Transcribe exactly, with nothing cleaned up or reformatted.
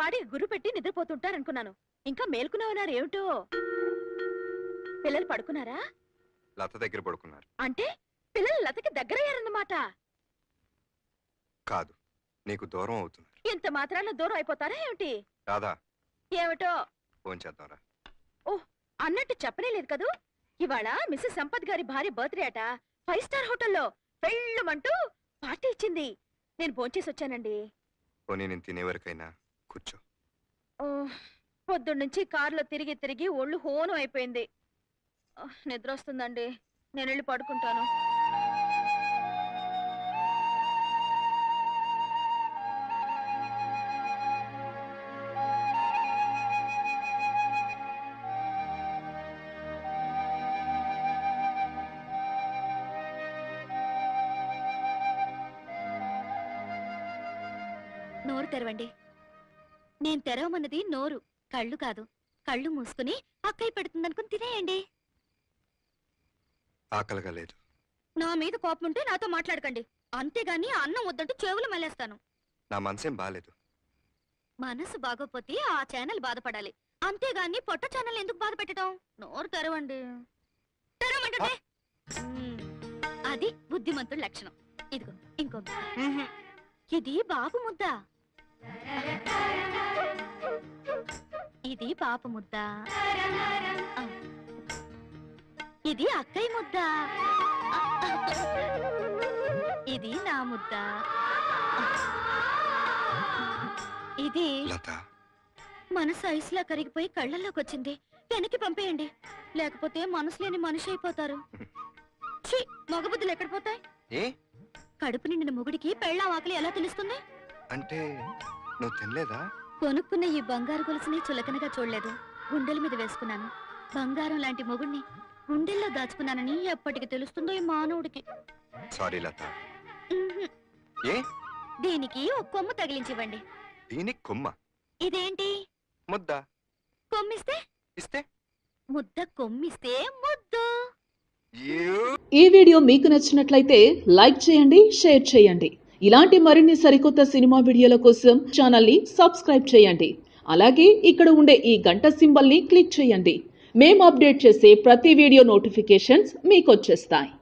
पाड़ी गुरुपेट्टी निद्रपोतुंटारनुकुन्नानु इंका मेलुकुने उन्नारु एंटो पिल्ललु पड़ुकुनारा लत दग्गर पड़ुकुनारु अंटे पिल्ललु लतकी दग्गर अय्यारन्नमाट कादु नीकु दूरं अवुतुन्नारु इंत मात्रान दूरं अयिपोतारा एंटी राधा एमटो फोन चेद्दांरा ओह अन्नट्टु चेप्पनेलेदु कदू इवाळ मिसेस संपत् गारी भार्य बर्थडे अट फाइव स्टार होटल्लो पेल्लुमंटू पार्टी इच्चिंदी నేను ఫోన్ చేసి వచ్చానండి. పోనీ నేను తినేవరకైనా కూర్చో. పొద్దున్న నుంచి కార్లో తిరిగి తిరిగి ఒళ్ళు హోనం అయిపోయింది. నిద్ర వస్తుందండి. నేను వెళ్ళి పడుకుంటాను. నోరు తెరవండి. నేను తెరవమన్నది నోరు, కళ్ళు కాదు. కళ్ళు మూసుకుని అక్కయ్య పెడుతుందనుకుని తినేయండి. ఆకలిగా లేదు. నా మీద కోపం ఉంటే నాతో మాట్లాడకండి. అంతేగాని అన్నం వద్దంటూ చెవులు మళ్ళేస్తాను. నా మనసేం బాలేదు. మనసు బాగోపోతే ఆ ఛానల్ బాధపడాలి. అంతేగాని పొట్ట ఛానల్ ఎందుకు బాధ పెట్టడం? నోరు తెరవండి. తెరవమంటే అది బుద్ధిమంతుడి లక్షణం. ఇదిగో ఇంకో ఇది బాబు ముద్ద, ఇది పాప ముద్ద, ఇది అక్కయ్య ముద్ద, ఇది నా ముద్ద, ఇది మనసు ఐస్లా కరిగిపోయి కళ్ళల్లోకి వచ్చింది. వెనక్కి పంపేయండి, లేకపోతే మనసు లేని మనిషి అయిపోతారు. మగబుద్ధులు ఎక్కడ పోతాయి? కడుపు నిండిన మొగుడికి పెళ్ళాం ఆకలి ఎలా తెలుస్తుంది? అంటే నువ్వు తినలేదా? కొనుక్కున్న ఈ బంగారు గొలుసుని చులకనగా చూడలేదు, గుండెల మీద వేసుకున్నాను. బంగారం లాంటి మొగుడిని గుండెల్లో దాచుకున్నానని ఎప్పటికి తెలుస్తుందో ఈ మానవుడికి. సారీ లత. ఏ దీనికి ఒక కొమ్మ తగిలించివ్వండి. దీనికి కొమ్మ? ఇదేంటి ముద్ద? కొమ్మిస్తే ఇస్తే ముద్ద, కొమ్మిస్తే ముద్దు. ఈ వీడియో మీకు నచ్చినట్లయితే లైక్ చేయండి, షేర్ చేయండి. ఇలాంటి మరిన్ని సరికొత్త సినిమా వీడియోల కోసం ఛానల్ని సబ్స్క్రైబ్ చేయండి. అలాగే ఇక్కడ ఉండే ఈ గంట సింబల్ని క్లిక్ చేయండి. మేము అప్డేట్ చేసే ప్రతి వీడియో నోటిఫికేషన్స్ మీకు వచ్చేస్తాయి.